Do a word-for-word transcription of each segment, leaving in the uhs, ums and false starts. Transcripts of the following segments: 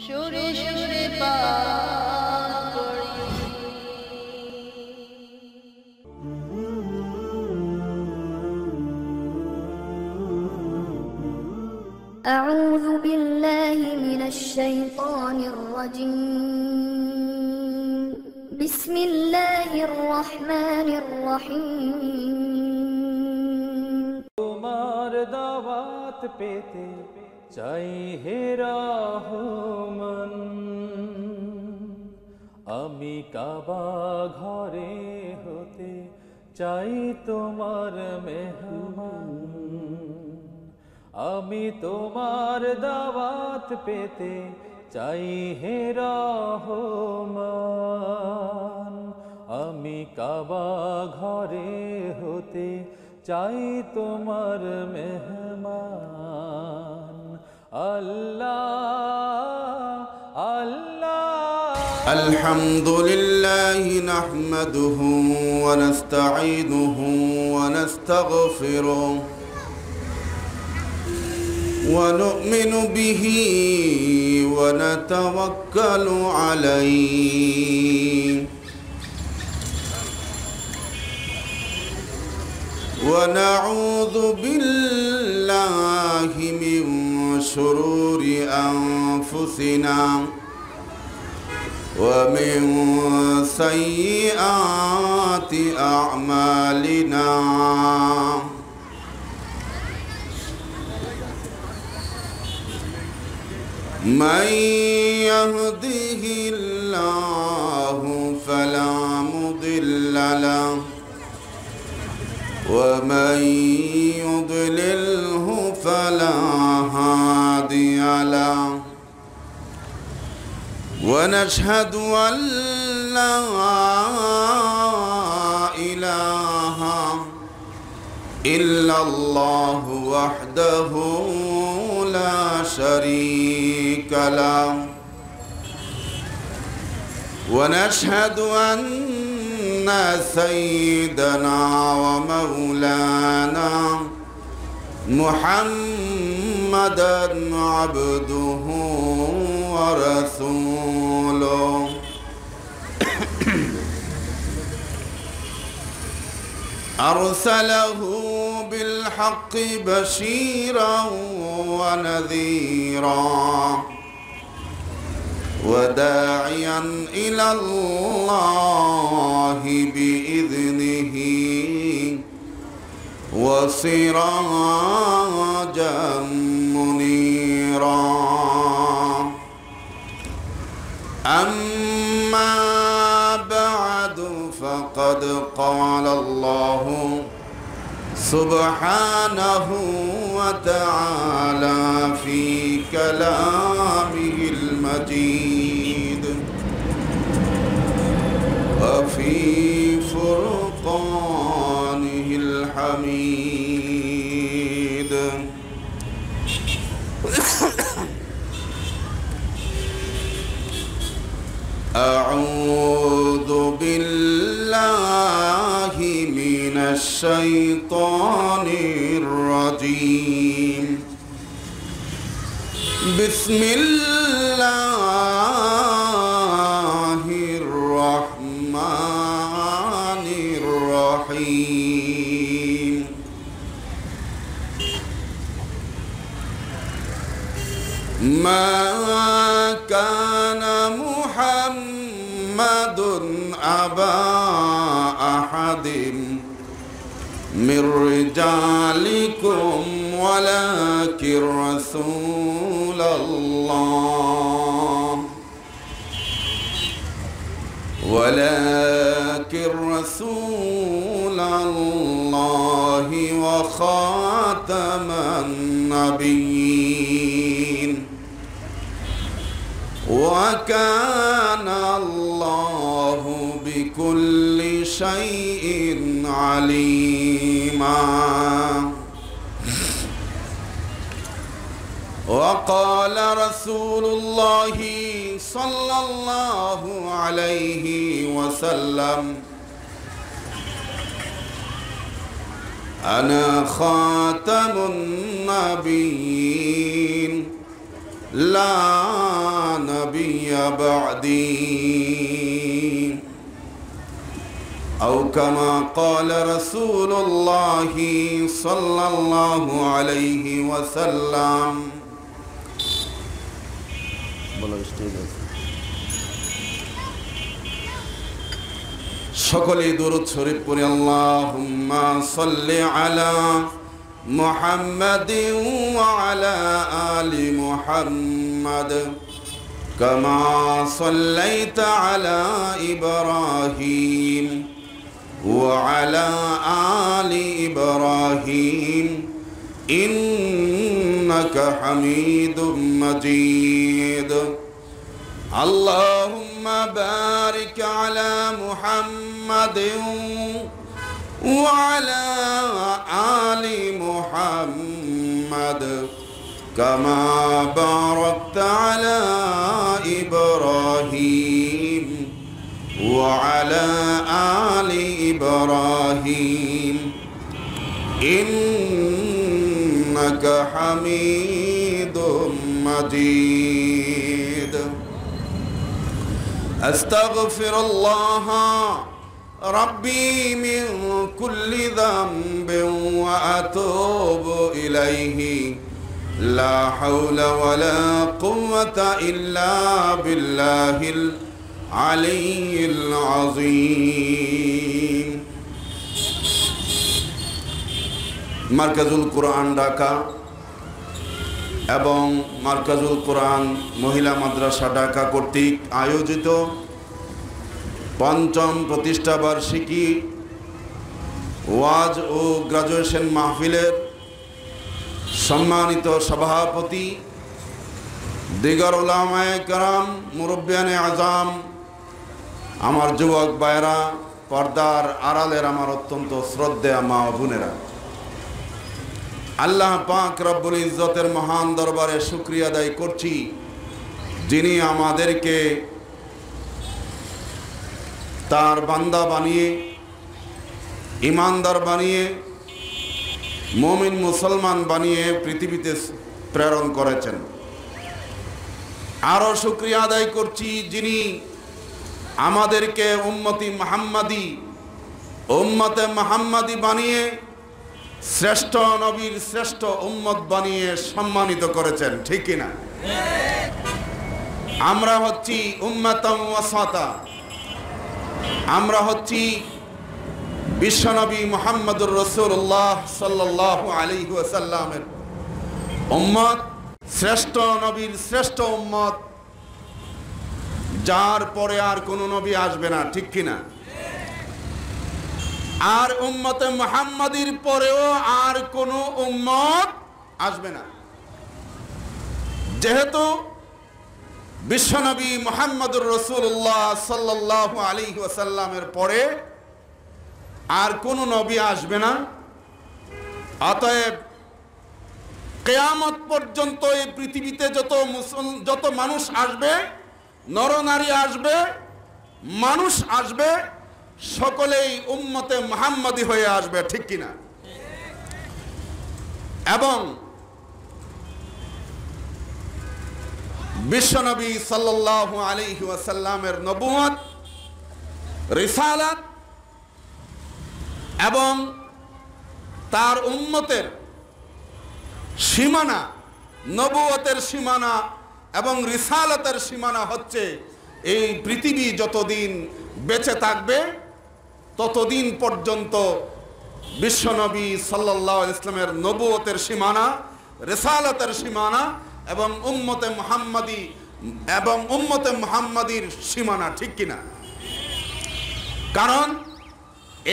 সুরে সুরে পান করি। আউযু বিল্লাহি মিনাশ শাইতানির রাজীম। বিসমিল্লাহির রহমানির রহিম। তোমার দাওয়াত পেতে চাই হে রহমান, আমি কাবা ঘরে হতে চাই তোমার মেহমান। আমি তোমার দাওয়াত পেতে চাই হে রহমান, আমি কাবা ঘরে হতে চাই তোমার মেহমান। Allah, Allah. Alhamdulillahi nahmaduhu wa nasta'inuhu wa nastaghfiruh wa nu'minu bihi wa natawakkalu alayhi wa na'udhu billahi min شرور أنفسنا ومن سيئات أعمالنا من يهده الله فلا مضل له ومن يضلله فلا ونشهد أن لا إله إلا الله وحده لا شريك له ونشهد أن سيدنا ومولانا محمدًا عبده ورسوله أرسله بالحق بشيرًا ونذيرًا وداعيًا إلى الله بإذنه وسراجا منيرا. أما بعد فقد قال الله سبحانه وتعالى في كلامه المجيد وفي فرقانه الحميد أعوذ بالله من الشيطان الرجيم. بسم الله الرحمن الرحيم. ما كان محمد أبا أحد من رجالكم ولكن رسول الله ولكن رسول الله وخاتم النبيين وكان الله بكل شيء عليما. وقال رسول الله صلى الله عليه وسلم أنا خاتم النبيين لا نبي بعدي أو كما قال رسول الله صلى الله عليه وسلم সকলে দরুদ শরীফ পড়ে আল্লাহুম্মা সাল্লি আলা মুহাম্মাদিন ওয়া আলা আলি মুহাম্মাদ কামা সাল্লাইতা আলা ইব্রাহিম ওয়া আলা আলি ইব্রাহিম ইন্নাকা হামিদুম মাজিদ اللهم بارك على محمد وعلى آل محمد كما باركت على إبراهيم وعلى آل إبراهيم إنك حميد مجيد أستغفر الله ربي من كل ذنب وأتوب إليه لا حول ولا قوة إلا بالله العلي العظيم مركز القرآن ঢাকা এবং মারকাজুল কুরআন মহিলা মাদ্রাসা ঢাকা কর্তৃক আয়োজিত পঞ্চম প্রতিষ্ঠা বার্ষিকী ওয়াজ ও গ্র্যাজুয়েশন মাহফিলের সম্মানিত সভাপতি দিগর উলামায়ে کرام মুরব্বিয়ানে আযম আমার যুবক ভাইরা পর্দার আড়ালের আমার অত্যন্ত শ্রদ্ধেয় মা ও বোনেরা আল্লাহ পাক রব্বুল ইজ্জতের মহান দরবারে শুকরিয়া আদায় করছি যিনি আমাদেরকে তার বান্দা বানিয়ে ইমানদার বানিয়ে মুমিন মুসলমান বানিয়ে পৃথিবীতে প্রেরণ করেছেন। আরও শুকরিয়া আদায় করছি যিনি আমাদেরকে উম্মতি মুহাম্মাদি উম্মতে মুহাম্মাদি বানিয়ে শ্রেষ্ঠ নবীর শ্রেষ্ঠ উম্মত বানিয়ে সম্মানিত করেছেন, ঠিক কিনা? আমরা হচ্ছি উম্মাতাম ওয়াসাতা, আমরা হচ্ছি বিশ্বনবী মুহাম্মদুর রাসূলুল্লাহ সাল্লাল্লাহু আলাইহি ওয়াসাল্লামের উম্মত, শ্রেষ্ঠ নবীর শ্রেষ্ঠ উম্মত, যার পরে আর কোনো নবী আসবে না, ঠিক কিনা? আর উম্মতে মুহাম্মাদির পরেও আর কোনো উম্মত আসবে না, যেহেতু বিশ্বনবী মুহাম্মদুর রাসূলুল্লাহ সাল্লাল্লাহু আলাইহি ওয়াসাল্লামের পরে আর কোনো নবী আসবে না। অতএব কিয়ামত পর্যন্ত এই পৃথিবীতে যত যত মানুষ আসবে, নরনারী আসবে, মানুষ আসবে, সকলেই উম্মতে মুহাম্মাদি হয়ে আসবে, ঠিক কিনা? এবং বিশ্বনবী সাল্লাল্লাহু আলাইহি ওয়াসাল্লামের নবুয়ত, রিসালাত এবং তার উম্মতের সীমানা, নবুয়তের সীমানা এবং রিসালাতের সীমানা হচ্ছে এই পৃথিবী যতদিন বেঁচে থাকবে ততদিন পর্যন্ত বিশ্বনবী সাল্লাল্লাহু আলাইহি ওয়াসাল্লামের নবুয়তের সীমানা, রিসালাতের সীমানা এবং উম্মতে মুহাম্মাদি এবং উম্মতে মুহাম্মাদির সীমানা, ঠিক কিনা? কারণ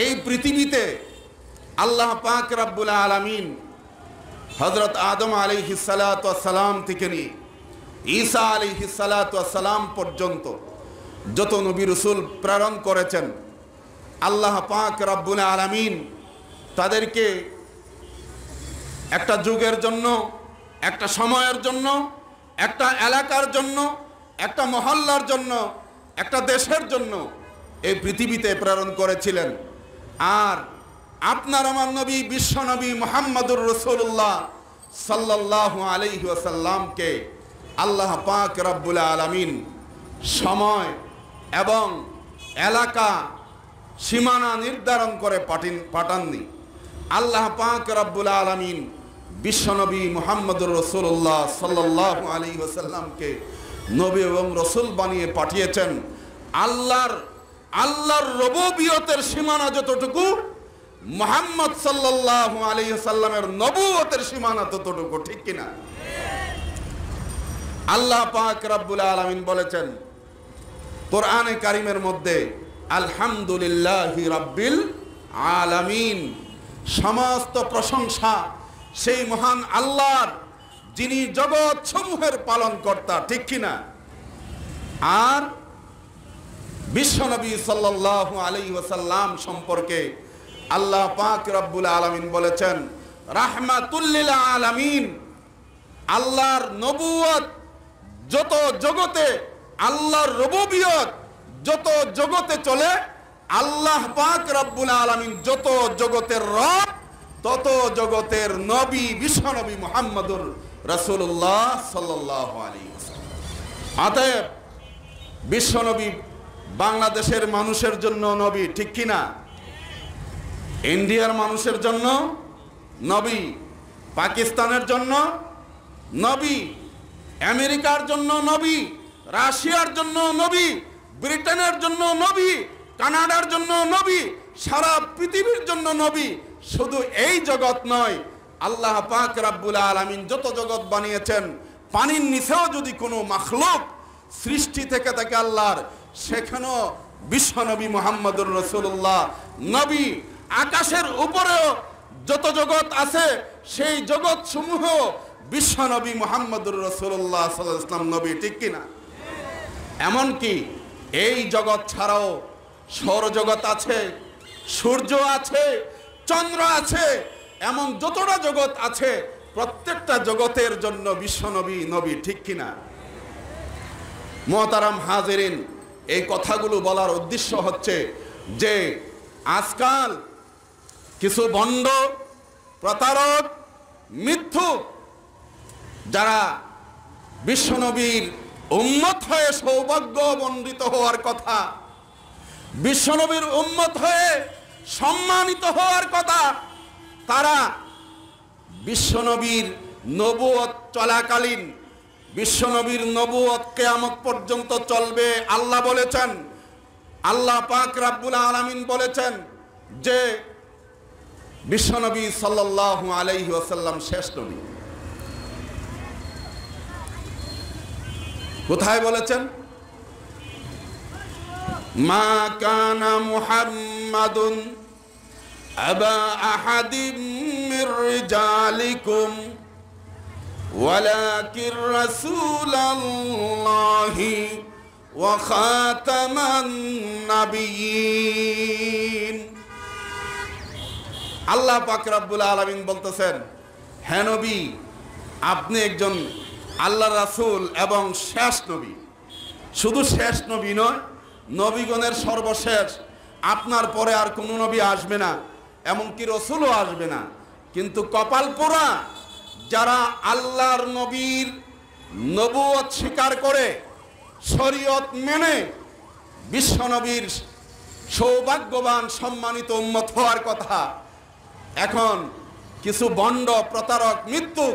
এই পৃথিবীতে আল্লাহ পাক রব্বুল আলামিন হযরত আদম আলাইহিস সালাতু ওয়াস সালাম থেকে নিয়ে ঈসা আলাইহিস সালাতু ওয়াস সালাম পর্যন্ত যত নবী রাসূল প্রেরণ করেছেন, আল্লাহ পাক রব্বুল আলামিন তাদেরকে একটা যুগের জন্য, একটা সময়ের জন্য, একটা এলাকার জন্য, একটা মহল্লার জন্য, একটা দেশের জন্য এই পৃথিবীতে প্রেরণ করেছিলেন। আর আপনার আমার নবী বিশ্বনবী মুহাম্মদুর রাসূলুল্লাহ সাল্লাল্লাহু আলাইহি ওয়াসাল্লামকে আল্লাহ পাক রব্বুল আলামিন সময় এবং এলাকা সীমানা নির্ধারণ করে পাঠাননি। আল্লাহ পাক রব্বুল আলামিন বিশ্বনবী মুহাম্মদুর রাসূলুল্লাহ সাল্লাল্লাহু আলাইহি ওয়াসাল্লামকে নবী এবং রসুল বানিয়ে পাঠিয়েছেন। আল্লাহর আল্লাহর রুবুবিয়তের সীমানা যতটুকু, মুহাম্মদ সাল্লাল্লাহু আলাইহি ওয়াসাল্লামের নবুয়তের সীমানা ততটুকু, ঠিক কিনা? আল্লাহ পাক রব্বুল আলামিন বলেছেন কোরআনে কারিমের মধ্যে, আলহামদুলিল্লাহি রাব্বিল আলামিন, সমস্ত প্রশংসা সেই মহান আল্লাহর যিনি জগৎ সমূহের পালনকর্তা, ঠিক কিনা? আর বিশ্বনবী সাল্লাল্লাহু আলাইহি ওয়াসাল্লাম সম্পর্কে আল্লাহ পাক রব্বুল আলামিন বলেছেন রাহমাতুল লিল আলামিন। আল্লাহর নবুয়ত যত জগতে, আল্লাহর রুবুবিয়ত যত জগতে চলে, আল্লাহ পাক রব্বুল আলামিন যত জগতের রব, তত জগতের নবী বিশ্বনবী মুহাম্মদুর রাসূলুল্লাহ সাল্লাল্লাহু আলাইহি ওয়াসাল্লাম। অতএব বিশ্বনবী বাংলাদেশের মানুষের জন্য নবী, ঠিক কি না? ইন্ডিয়ার মানুষের জন্য নবী, পাকিস্তানের জন্য নবী, আমেরিকার জন্য নবী, রাশিয়ার জন্য নবী, ব্রিটেনের জন্য নবী, কানাডার জন্য নবী, সারা পৃথিবীর জন্য নবী। শুধু এই জগৎ নয়, আল্লাহ পাক রব্বুল আলামিন যত জগৎ বানিয়েছেন, পানির নিচেও যদি কোনো মাখলুক সৃষ্টি থেকে থাকে আল্লাহর, সেখানেও বিশ্বনবী মুহাম্মদুর রাসূলুল্লাহ নবী। আকাশের উপরেও যত জগৎ আছে, সেই জগৎ সমূহ বিশ্বনবী মুহাম্মদুর রাসূলুল্লাহ সাল্লাল্লাহু আলাইহি ওয়াসাল্লাম নবী, ঠিক কিনা? এমনকি এই জগৎ ছাড়াও সৌরজগৎ আছে, সূর্য আছে, চন্দ্র আছে, এমন যতটা জগৎ আছে প্রত্যেকটা জগতের জন্য বিশ্বনবী নবী, ঠিক কিনা? মোহতারাম হাজিরিন, এই কথাগুলো বলার উদ্দেশ্য হচ্ছে যে আজকাল কিছু ভণ্ড, প্রতারক, মিথ্যুক যারা বিশ্বনবীর উম্মত হয়ে সৌভাগ্য বন্দিত হওয়ার কথা, বিশ্বনবীর উম্মত হয়ে সম্মানিত হওয়ার কথা, তারা বিশ্বনবীর নবুয়ত চলাকালীন, বিশ্বনবীর নবুয়ত কিয়ামত পর্যন্ত চলবে আল্লাহ বলেছেন, আল্লাহ পাক রব্বুল আলামিন বলেছেন যে বিশ্বনবী সাল্লাল্লাহু আলাইহি ওয়াসাল্লাম শেষ নবী। কোথায় বলেছেন? মা কানা মুহাম্মাদুন আবা আহাদিম মির রিজালিকুম ওয়ালাকিন রাসূলাল্লাহি ওয়া খাতামান নাবিয়্যিন। আল্লাহ পাক রব্বুল আলামিন বলতেছেন, হে নবী, আপনি একজন আল্লাহর রাসূল এবং শেষ নবী। শুধু শেষ নবী নয়, নবীগণের সর্বশেষ। আপনার পরে আর কোনো নবী আসবে না, এমনকি রসুলও আসবে না। কিন্তু কপাল পোড়া যারা আল্লাহর নবীর নবুয়ত স্বীকার করে, শরীয়ত মেনে বিশ্বনবীর সৌভাগ্যবান সম্মানিত উম্মত হওয়ার কথা, এখন কিছু ভণ্ড, প্রতারক, মৃত্যু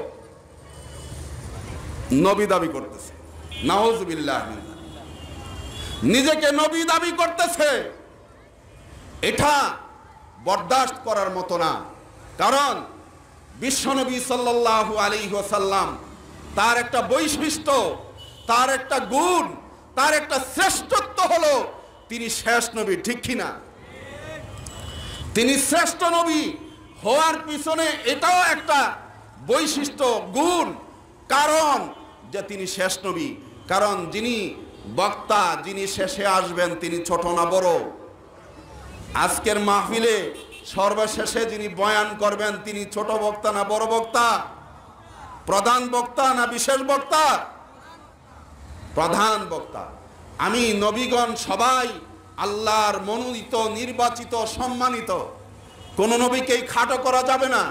নবী দাবি করতেছে, নাউযুবিল্লাহ, নিজেকে নবী দাবি করতেছে। এটা বরদাস্ত করার মতো না। কারণ বিশ্বনবী সাল্লাল্লাহু আলাইহি ওয়াসাল্লাম, তার একটা বৈশিষ্ট্য, তার একটা গুণ, তার একটা শ্রেষ্ঠত্ব হলো তিনি শেষ নবী, ঠিক কিনা? তিনি শ্রেষ্ঠ নবী হওয়ার পিছনে এটাও একটা বৈশিষ্ট্য, গুণ, কারণ যে তিনি শেষ নবী। কারণ যিনি বক্তা, যিনি শেষে আসবেন, তিনি ছোট না বড়। আজকের মাহফিলে সর্বশেষে যিনি বয়ান করবেন, তিনি ছোট বক্তা না বড় বক্তা? প্রধান বক্তা না বিশেষ বক্তা? প্রধান বক্তা। আমি নবীগণ সবাই আল্লাহর মনোনীত, নির্বাচিত, সম্মানিত। কোনো নবীকেই খাটো করা যাবে না,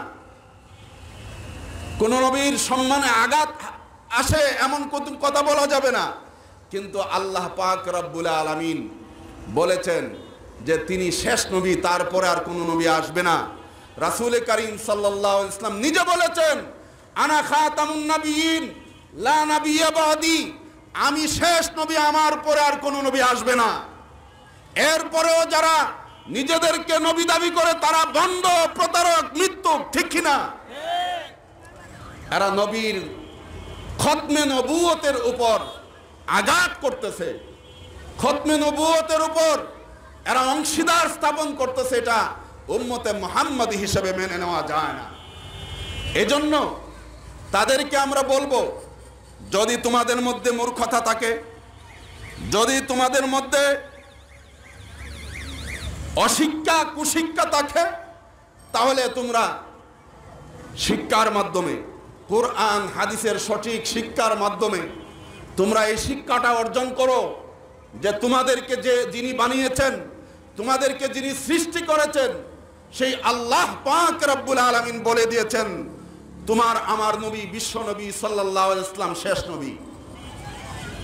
কোনো নবীর সম্মানে আঘাত আসে এমন কথা বলা যাবে না। কিন্তু আল্লাহ পাক রব্বুল আলামিন বলেছেন যে তিনি শেষ নবী, তারপরে আর কোনো নবী আসবে না। রাসূল কারীম সাল্লাল্লাহু আলাইহি ওয়াসাল্লাম নিজে বলেছেন আনা খাতামুন নবিয়্যিন লা নাবিয়্যা বাদি, আমি শেষ নবী, আমার পরে আর কোনো নবী আসবে না। এরপরেও যারা নিজেদেরকে নবী দাবি করে তারা ভণ্ড, প্রতারক, মিথ্যুক, ঠিক কিনা? এরা নবীর খতমে নবুয়তের উপর আঘাত করতেছে, খতমে নবুয়তের উপর এরা অংশীদার স্থাপন করতেছে। এটা উম্মতে মুহাম্মাদি হিসেবে মেনে নেওয়া যায় না। এজন্য তাদেরকে আমরা বলবো, যদি তোমাদের মধ্যে মূর্খতা থাকে, যদি তোমাদের মধ্যে অশিক্ষা কুশিক্ষা থাকে, তাহলে তোমরা শিক্ষার মাধ্যমে, কোরআন হাদিসের সঠিক শিক্ষার মাধ্যমে তোমরা এই শিক্ষাটা অর্জন করো যে তোমাদেরকে যে যিনি বানিয়েছেন, তোমাদেরকে যিনি সৃষ্টি করেছেন, সেই আল্লাহ পাক রব্বুল আলামিন বলে দিয়েছেন তোমার আমার নবী বিশ্ব নবী সাল্লাল্লাহু আলাইহি ওয়াসাল্লাম শেষ নবী।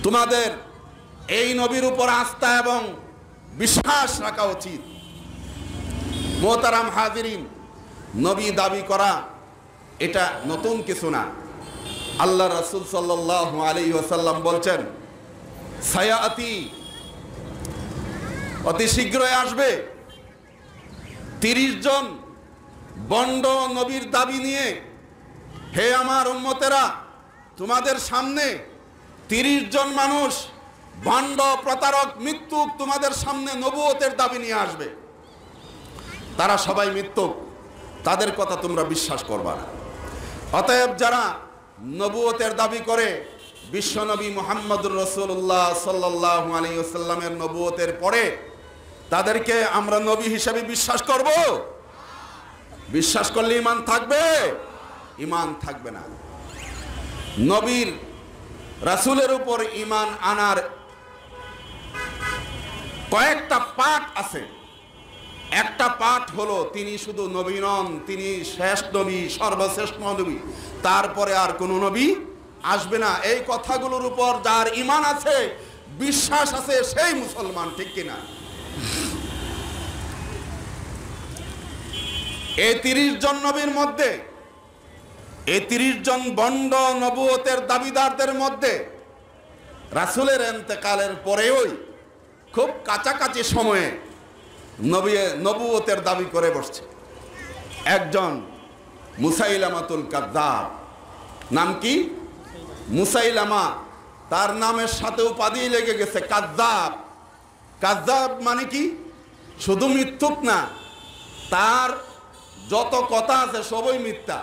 তোমাদের এই নবীর উপর আস্থা এবং বিশ্বাস রাখা উচিত। মোহতারাম হাজিরিন, নবী দাবি করা এটা নতুন কিছু না। আল্লাহ রাসূল সাল্লাল্লাহু আলাইহি ওয়াসাল্লাম বলছেন সায়াতি, অতি শীঘ্রই আসবে তিরিশ জন বন্ড নবীর দাবি নিয়ে। হে আমার উম্মতেরা, তোমাদের সামনে তিরিশ জন মানুষ ভণ্ড, প্রতারক, মিথ্যুক তোমাদের সামনে নবুয়তের দাবি নিয়ে আসবে। তারা সবাই মিথ্যুক, তাদের কথা তোমরা বিশ্বাস করবা না। অতএব যারা নবুয়তের দাবি করে, বিশ্বনবী মুহাম্মদুর রাসূলুল্লাহ সাল্লাল্লাহু আলাইহি ওয়াসাল্লামের নবুয়তের পরে তাদেরকে আমরা নবী হিসেবে বিশ্বাস করব? বিশ্বাস করলে ঈমান থাকবে? ঈমান থাকবে না। নবীর রাসূলের উপর ঈমান আনার কয়েকটা পাঠ আছে। একটা পাঠ হলো তিনি শুধু নবী নন, তিনি শেষ নবী, সর্বশ্রেষ্ঠ নবী, তারপরে আর কোনো নবী আসবে না। এই কথাগুলোর উপর যার ঈমান আছে, বিশ্বাস আছে, সেই মুসলমান, ঠিক কিনা? এই তিরিশ জন নবীর মধ্যে, এই তিরিশ জন বন্ড নবুয়তের দাবিদারদের মধ্যে রাসূলের ইন্তেকালের পরেও খুব কাছাকাছি সময়ে নবী নবুয়তের দাবি করে বসছে একজন মুসাইলামাতুল কাযযাব। নাম কি? মুসাইলামা। তার নামের সাথে উপাধি লেগে গেছে কাযযাব। কাযযাব মানে কি? শুধু মিথ্যুক না, তার যত কথা আছে সবই মিথ্যা।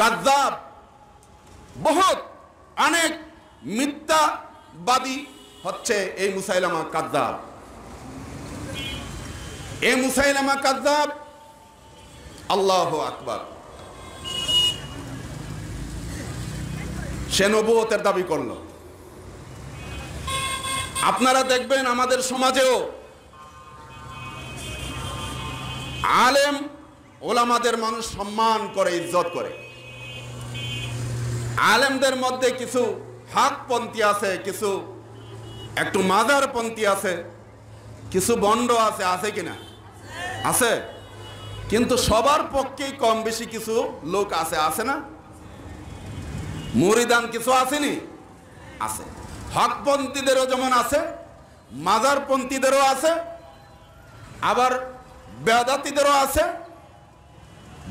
কাযযাব বহুত অনেক মিথ্যাবাদী হচ্ছে এই মুসাইলামা কাযযাব। এই মুসাইলামা কাযযাব, আল্লাহু আকবার, সে নবুয়তের দাবি করলো। আপনারা দেখবেন আমাদের সমাজেও আলেম ওলামাদের মানুষ সম্মান করে, ইজ্জত করে। আলেমদের মধ্যে কিছু হাকপন্থী আছে, কিছু একটু মাজারপন্থী আছে, কিছু বন্ড আছে, আছে কিনা? আছে। কিন্তু সবার পক্ষেই কম বেশি কিছু লোক আছে, আছে না? মুরিদান কিছু আসেনি? আছে। হকপন্থীদেরও যেমন আছে, মাজারপন্থীদেরও আছে, আবার বেদাতীদেরও আছে,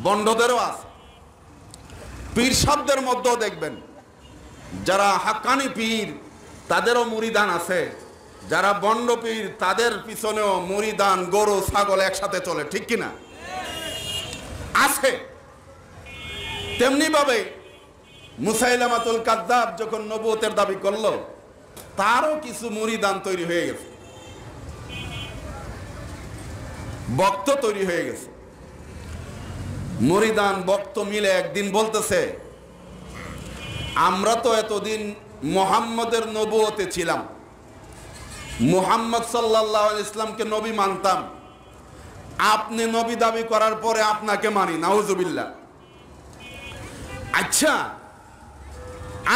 বন্ডদেরও আছে। পীর শব্দের মধ্যেও দেখবেন যারা হাক্কানি পীর তাদেরও মুরিদান আছে, যারা বন্ড পীর তাদের পিছনেও মুরিদান, গরু ছাগল একসাথে চলে, ঠিক কিনা? আছে। তেমনিভাবে মুসাইলামাতুল কাযযাব যখন নবুয়তের দাবি করলো, তারও কিছু মুরিদান তৈরি হয়ে গেছে, বক্ত তৈরি হয়ে গেছে। মুরিদান বক্ত মিলে একদিন বলতেছে আমরা তো এতদিন মুহাম্মাদের নবুয়তে ছিলাম, মুহাম্মদ সাল্লাল্লাহু আলাইহি ওয়াসাল্লামকে নবী মানতাম, আপনি নবী দাবি করার পরে আপনাকে মানি। নাউযুবিল্লাহ। আচ্ছা,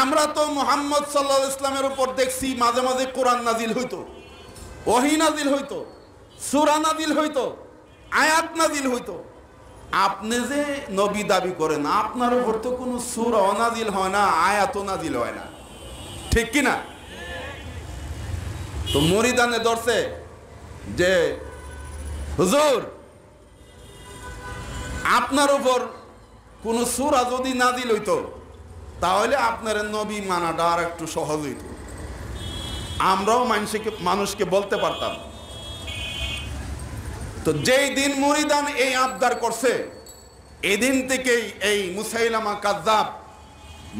আমরা তো মুহাম্মদ সাল্লাল্লাহু আলাইহি ওয়াসাল্লামের উপর দেখছি মাঝে মাঝে কোরআন নাজিল হইতো, ওহী নাজিল হইতো, সূরা নাজিল হইতো, আয়াত নাজিল হইতো। আপনি যে নবী দাবি করেন, আপনার উপর তো কোনো সূরা নাজিল হয় না, আয়াতও নাজিল হয় না, ঠিক কি না? তো মুরিদানে ধরছে যে হুজুর আপনার উপর কোন সূরা যদি নাজিল হইতো তাহলে আপনার নবী মানাটা আর একটু সহজ হইতো, আমরাও মানুষকে মানুষকে বলতে পারতাম। তো যেই দিন মুরিদান এই আবদার করছে, এদিন থেকেই এই মুসাইলামা কাযযাব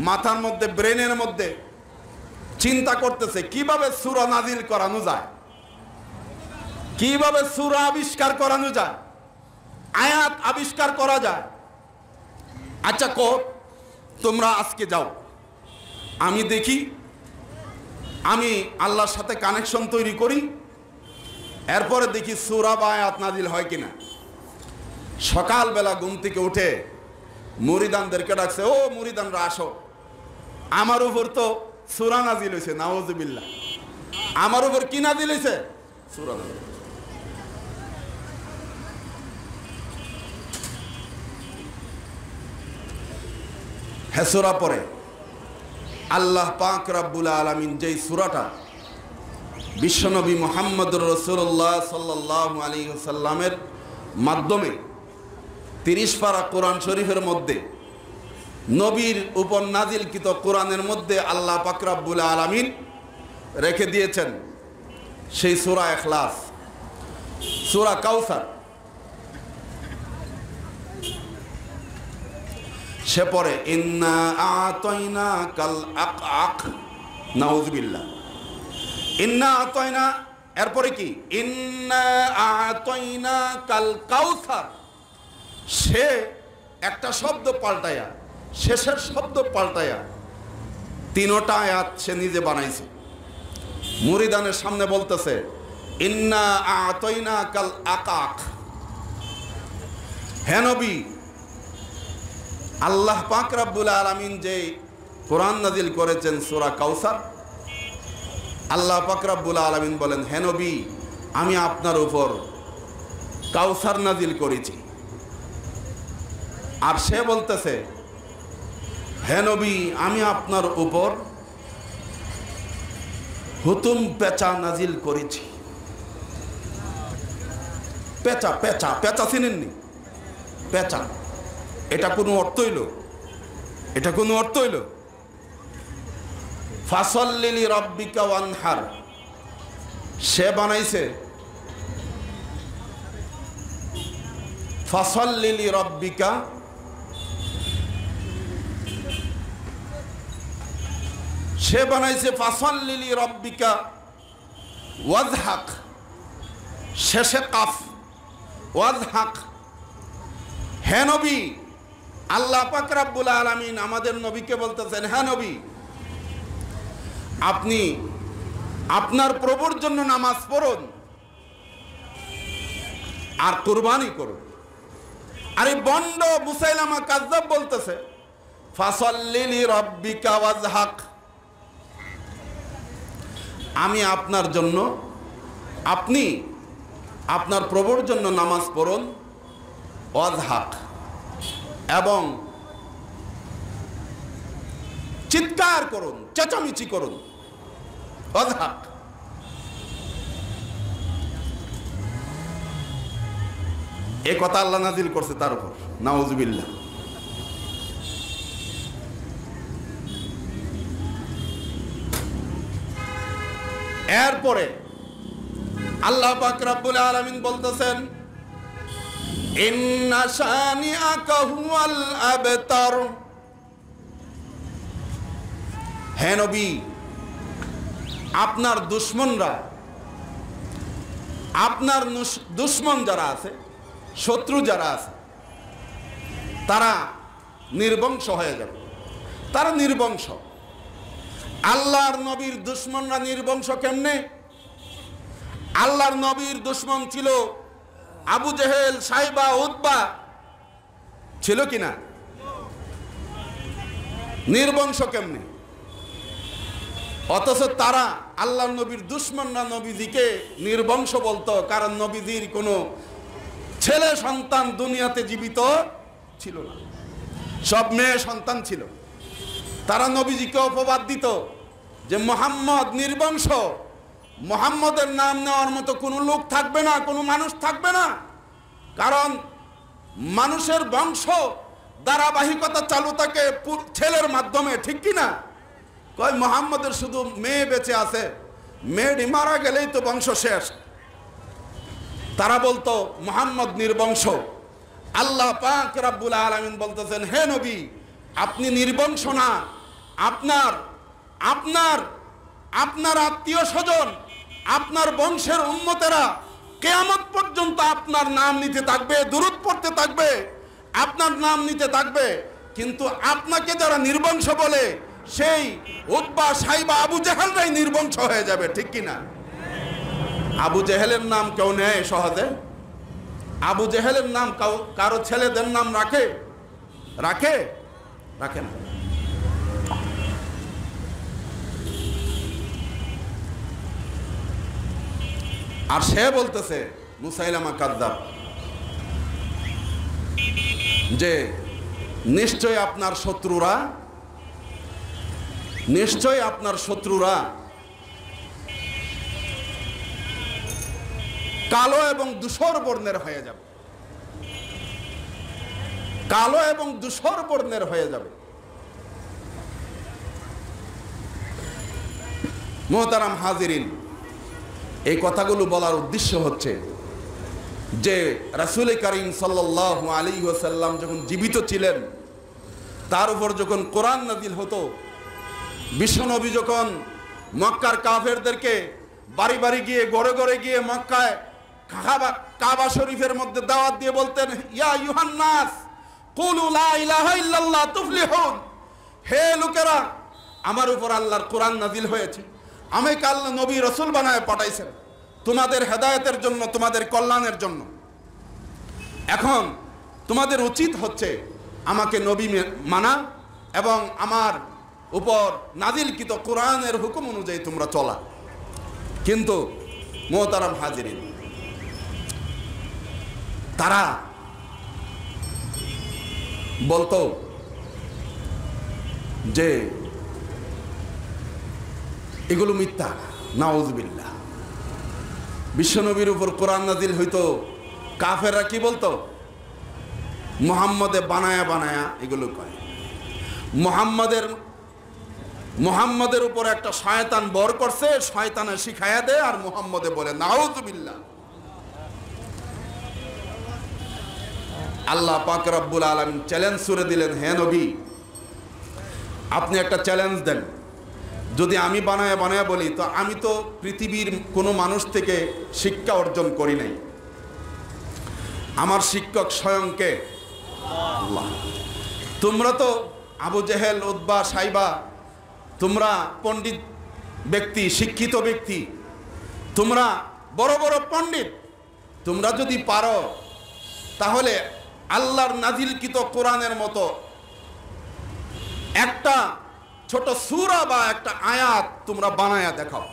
মাথার মধ্যে, ব্রেনের মধ্যে চিন্তা করতেছে কিভাবে সূরা নাজিল করানো যায়, কিভাবে সূরা আবিষ্কার করানো যায়, আয়াত আবিষ্কার করা যায়। আচ্ছা কো তোমরা আজকে যাও, আমি দেখি, আমি আল্লাহর সাথে কানেকশন তৈরি করি, এরপরে দেখি সূরা বা আয়াত নাজিল হয় কিনা। সকালবেলা ঘুম থেকে উঠে মুরিদানদেরকে ডাকছে, ও মুরিদানরা আসো, আমার উপর তো সূরা নাজিল হয়েছে, নাউযুবিল্লাহ। আমার উপর কি নাজিল হয়েছে? সূরা নাজিল। হ্যাঁ, সূরা পড়ে আল্লাহ পাক রব্বুল আলামিন যেই সূরাটা বিশ্বনবী মুহাম্মদুর রাসূলুল্লাহ সাল্লাল্লাহু আলাইহি ওয়াসাল্লামের মাধ্যমে তিরিশ পারা কোরআন শরীফের মধ্যে, নবীর উপর নাজিলকৃত কোরআনের মধ্যে আল্লাহ পাক রব্বুল আলামিন রেখে দিয়েছেন, সেই সূরা ইখলাস, সূরা কাউসার। সে পরে ইন্না আতাইনাকাল আকআক, নাউযুবিল্লাহ। ইন্না আতাইনা, এরপরে কি? ইন্না আতাইনাকাল কাউসার। সে একটা শব্দ পাল্টায়া, শেষের শব্দ পাল্টায়া তিনটা আয়াত সে নিজে বানাইছে। মুরিদানের সামনে বলতেছে ইন্না আতাইনাকাল আকাক, হে নবী আল্লাহ পাক রব্বুল আলামিন যে কোরআন নাজিল করেছেন সূরা কাউসার, আল্লাহ পাক রব্বুল আলামিন বলেন, হে নবী আমি আপনার উপর কাউসার নাজিল করেছি। আর সে বলতেছে হে নবী আমি আপনার উপর হুতুম পেঁচা নাজিল করেছি। পেঁচা, পেঁচা, পেঁচা চিনেননি? পেঁচা, এটা কোনো অর্থ হইল? এটা কোনো অর্থ হইল? ফাসাল্লি লিরাব্বিকা ওয়ানহার, সে বানাইছে ফাসাল্লি লিরাব্বিকা, সে বানাইছে ফাসাল্লি লিরাব্বিকা ওয়াজহাক, শেষে কাফ, ওয়াজহাক। হে নবী আল্লাহ পাক রব্বুল আলামিন আমাদের নবীকে বলতেছেন, হ্যাঁ নবী আপনি আপনার প্রভুর জন্য নামাজ পড়ুন আর কুরবানি করুন। আরে বন্ড মুসাইলামা কাযযাব বলতেছে ফাসাল্লি লিরাব্বিকা ওয়াজহাক, আমি আপনার জন্য, আপনি আপনার প্রভুর জন্য নামাজ পড়ুন, ওয়াজহাক, এবং চিৎকার করুন, চেঁচামেচি করুন, অজহাক। এ কথা আল্লাহ নাজিল করছে তার উপর, নাউযুবিল্লাহ। এরপরে আল্লাহ পাক রব্বুল আলামিন বলতেছেন ইন্না শানিআকা হুয়াল আবতার, হে নবী আপনার দুশমনরা, আপনার দুশমন যারা আছে, শত্রু যারা আছে, তারা নির্বংশ হয়ে যাবে, তারা নির্বংশ। আল্লাহর নবীর দুশমনরা নির্বংশ কেমনে? আল্লাহর নবীর দুশমন ছিল আবু জেহেল, সাইবা, উতবা, ছিল কিনা? নির্বংশ কেমনে? অথচ তারা আল্লাহ নবীর দুশ্মনরা নবীজিকে নির্বংশ বলতো, কারণ নবীজির কোনো ছেলে সন্তান দুনিয়াতে জীবিত ছিল না, সব মেয়ে সন্তান ছিল। তারা নবীজিকে অপবাদ দিত যে মোহাম্মদ নির্বংশ, মোহাম্মদের নাম নেওয়ার মতো কোনো লোক থাকবে না, কোনো মানুষ থাকবে না, কারণ মানুষের বংশ ধারাবাহিকতা চালু থাকে ছেলের মাধ্যমে, ঠিক কিনা? কয় মোহাম্মদের শুধু মেয়ে বেঁচে আছে, মেয়েটি মারা গেলেই তো বংশ শেষ। তারা বলতো মোহাম্মদ নির্বংশ। আল্লাহ পাক রাব্বুল আলামিন বলতেছেন, হে নবী, আপনি নির্বংশ না, আপনার আপনার আপনার আত্মীয় স্বজন, আপনার বংশের উম্মতেরা কিয়ামত পর্যন্ত আপনার নাম নিতে থাকবে, দুরূদ পড়তে থাকবে, আপনার নাম নিতে থাকবে, কিন্তু আপনাকে যারা নির্বংশ বলে সেই উতবা, সাইবা, আবু জেহেলরাই নির্বংশ হয়ে যাবে, ঠিক কিনা? আবু জেহেলের নাম কেউ নেয় সহজে? আবু জেহেলের নাম কারো ছেলেদের নাম রাখে? রাখে? রাখে না। আর সে বলতেছে মুসাইলামা কাযযাব যে নিশ্চয় আপনার শত্রুরা নিশ্চয় আপনার শত্রুরা কালো এবং ধূসর বর্ণের হয়ে যাবে, কালো এবং ধূসর বর্ণের হয়ে যাবে। মোহতারাম হাজিরিন, এই কথাগুলো বলার উদ্দেশ্য হচ্ছে যে রাসূল কারীম সাল্লাল্লাহু আলাইহি ওয়াসাল্লাম যখন জীবিত ছিলেন, তার উপর যখন কোরআন নাযিল হতো, বিশ্বনবী যখন মক্কার কাফেরদেরকে বাড়ি বাড়ি গিয়ে, ঘরে ঘরে গিয়ে মক্কায় কাবা শরীফের মধ্যে দাওয়াত দিয়ে বলতেন, ইয়া ইউহান্নাস কুলু লা ইলাহা ইল্লাল্লাহ তুফলিহুন, হে লোকেরা, আমার উপর আল্লাহর কোরআন নাযিল হয়েছে, আমাকে আল্লাহ নবী রসুল বানায় পাঠাইছেন তোমাদের হেদায়েতের জন্য, তোমাদের কল্যাণের জন্য। এখন তোমাদের উচিত হচ্ছে আমাকে নবী মানা এবং আমার উপর নাজিলকৃত কোরআনের হুকুম অনুযায়ী তোমরা চলা। কিন্তু মোহতারাম হাজিরিন, তারা বলতো যে এগুলো মিথ্যা, নাউযুবিল্লাহ। বিশ্বনবীর উপর কোরআন নাযিল হইতো, কাফেররা কি বলতো? মুহাম্মাদে বানায়া বানায়া এগুলো করে, মুহাম্মাদের মুহাম্মাদের উপর একটা শয়তান বর করছে, শয়তানে শিখায়া দেয় আর মুহাম্মাদে বলে, নাউযুবিল্লাহ। আল্লাহ পাক রব্বুল আলামিন চ্যালেঞ্জ ছুড়ে দিলেন, হে নবী, আপনি একটা চ্যালেঞ্জ দেন, যদি আমি বানায় বানায় বলি তো আমি তো পৃথিবীর কোনো মানুষ থেকে শিক্ষা অর্জন করি নাই, আমার শিক্ষক স্বয়ংকে আল্লাহ। তোমরা তো আবু জেহেল, উতবা, সাইবা, তোমরা পণ্ডিত ব্যক্তি, শিক্ষিত ব্যক্তি, তোমরা বড় বড় পণ্ডিত, তোমরা যদি পারো তাহলে আল্লাহর নাজিলকৃত কোরআনের মতো একটা ছোট সূরা বা একটা আয়াত তোমরা বানায়া দেখাও।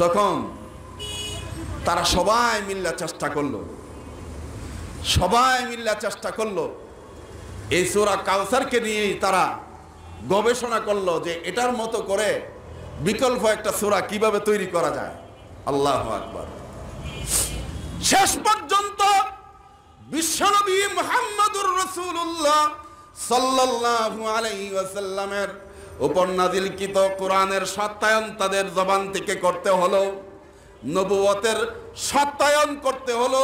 তখন তারা সবাই মিল্লা চেষ্টা করলো, সবাই মিল্লা চেষ্টা করলো এই সূরা কাউসারকে নিয়েই তারা গবেষণা করলো যে এটার মতো করে বিকল্প একটা সূরা কিভাবে তৈরি করা যায়। আল্লাহু আকবার। শেষ পর্যন্ত বিশ্বনবী মুহাম্মাদুর রাসূলুল্লাহ সাল্লাল্লাহু আলাইহি ওয়াসাল্লামের উপর নাযিলকৃত কোরআনের সত্যায়ন তাদের জবান থেকে করতে হলো, নবুয়তের সত্যায়ন করতে হলো।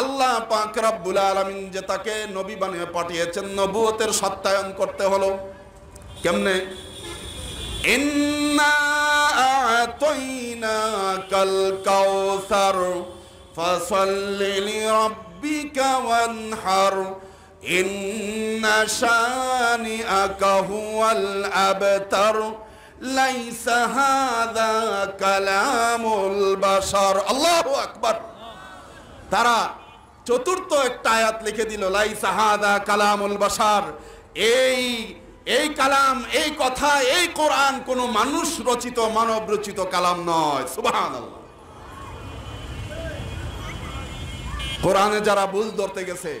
আল্লাহ পাক রব্বুল আলামিন যে তাকে নবী বানিয়ে পাঠিয়েছেন, নবুয়তের সত্যায়ন করতে হলো কেমনে? ইন্না আতাইনাকাল কাউসার ফাসাল্লি লিরাব্বিকা ওয়ানহার ইন্না শানিআকা হুয়াল আবতার লাইসা হাযা কালামুল বাশার। আল্লাহু আকবার। তারা চতুর্থ একটা আয়াত লিখে দিল, লাইসা হাযা কালামুল বাশার, এই এই কালাম, এই কথা, এই কোরআন কোনো মানুষ রচিত মানব রচিত কালাম নয়। সুবহানাল্লাহ। কোরআনে যারা ভুল ধরতে গেছে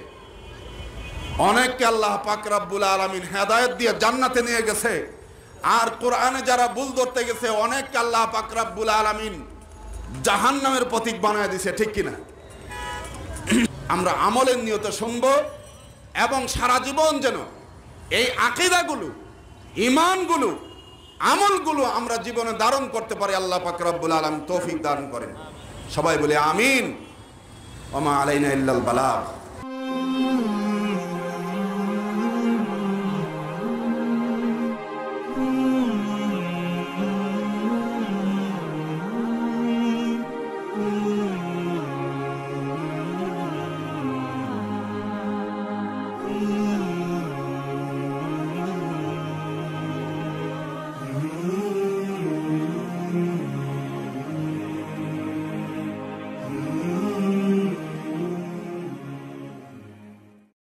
অনেককে আল্লাহ পাক রব্বুল আলামিন হেদায়েত দিয়ে জান্নাতে নিয়ে গেছে, আর কোরআনে যারা ভুল ধরতে গেছে অনেককে আল্লাহ পাক রব্বুল আলামিন জাহান্নামের প্রতীক বানায় দিয়েছে, ঠিক কিনা? আমরা আমলের নিয়ত শুনব এবং সারা জীবন যেন এই আকীদাগুলো, ঈমানগুলো, আমলগুলো আমরা জীবনে ধারণ করতে পারি। আল্লাহ পাক রব্বুল আলামিন তৌফিক দান করেন। সবাই বলে আমিন। ওয়া মা আলাইনা ইল্লাল বালাগ।